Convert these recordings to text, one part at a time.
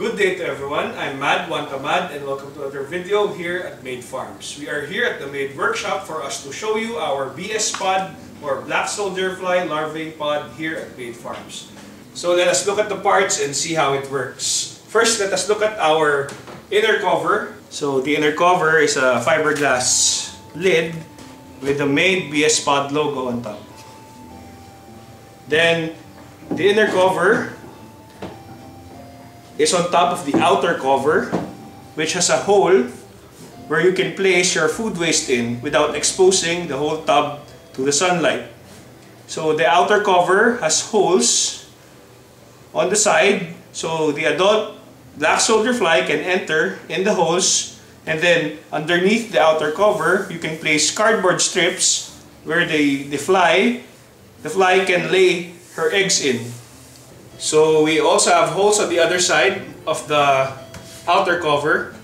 Good day to everyone. I'm Mad, Wantamad, and welcome to another video here at Made Farms. We are here at the Made Workshop for us to show you our BS pod or Black Soldier Fly Larvae Pod here at Made Farms. So let us look at the parts and see how it works. First, let us look at our inner cover. So the inner cover is a fiberglass lid with the Made BS pod logo on top. Then the inner cover is on top of the outer cover, which has a hole where you can place your food waste in without exposing the whole tub to the sunlight. So the outer cover has holes on the side, so the adult black soldier fly can enter in the holes, and then underneath the outer cover you can place cardboard strips where the fly can lay her eggs in. So we also have holes on the other side of the outer cover.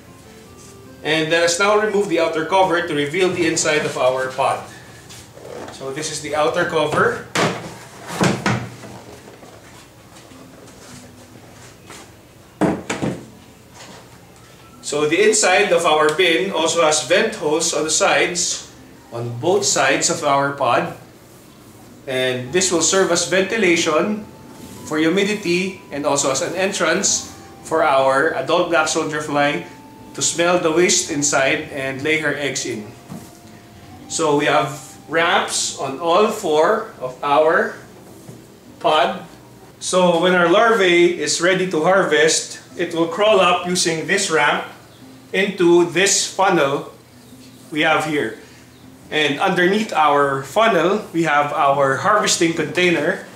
And let us now remove the outer cover to reveal the inside of our pod. So this is the outer cover. So the inside of our bin also has vent holes on the sides, on both sides of our pod. And this will serve as ventilation for humidity and also as an entrance for our adult black soldier fly to smell the waste inside and lay her eggs in. So we have ramps on all four of our pod. So when our larvae is ready to harvest, it will crawl up using this ramp into this funnel we have here. And underneath our funnel, we have our harvesting container.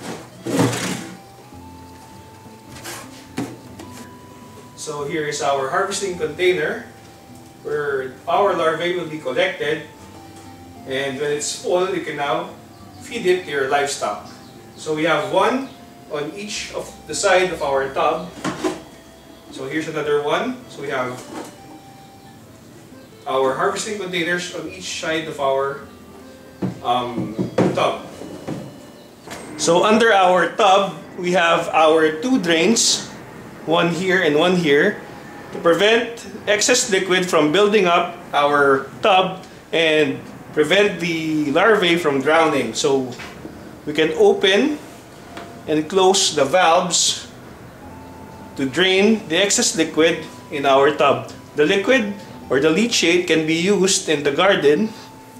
So here is our harvesting container where our larvae will be collected, and when it's full you can now feed it to your livestock. So we have one on each of the side of our tub. So here's another one. So we have our harvesting containers on each side of our tub. So under our tub we have our two drains, one here and one here, to prevent excess liquid from building up our tub and prevent the larvae from drowning. So we can open and close the valves to drain the excess liquid in our tub. The liquid or the leachate can be used in the garden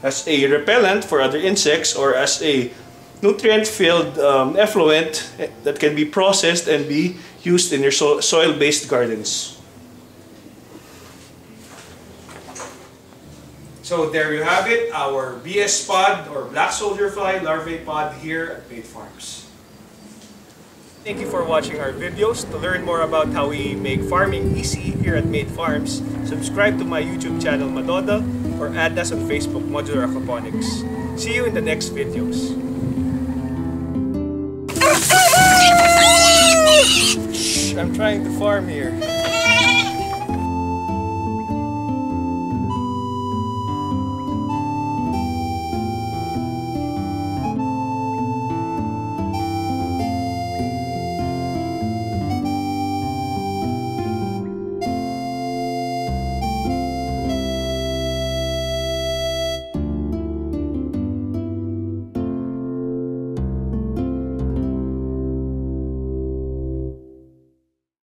as a repellent for other insects or as a nutrient-filled effluent that can be processed and be used in your soil-based gardens. So there you have it, our BS pod or Black Soldier Fly Larvae Pod here at Made Farms. Thank you for watching our videos. To learn more about how we make farming easy here at Made Farms, subscribe to my YouTube channel Madodel or add us on Facebook Modular Aquaponics. See you in the next videos. I'm trying to farm here.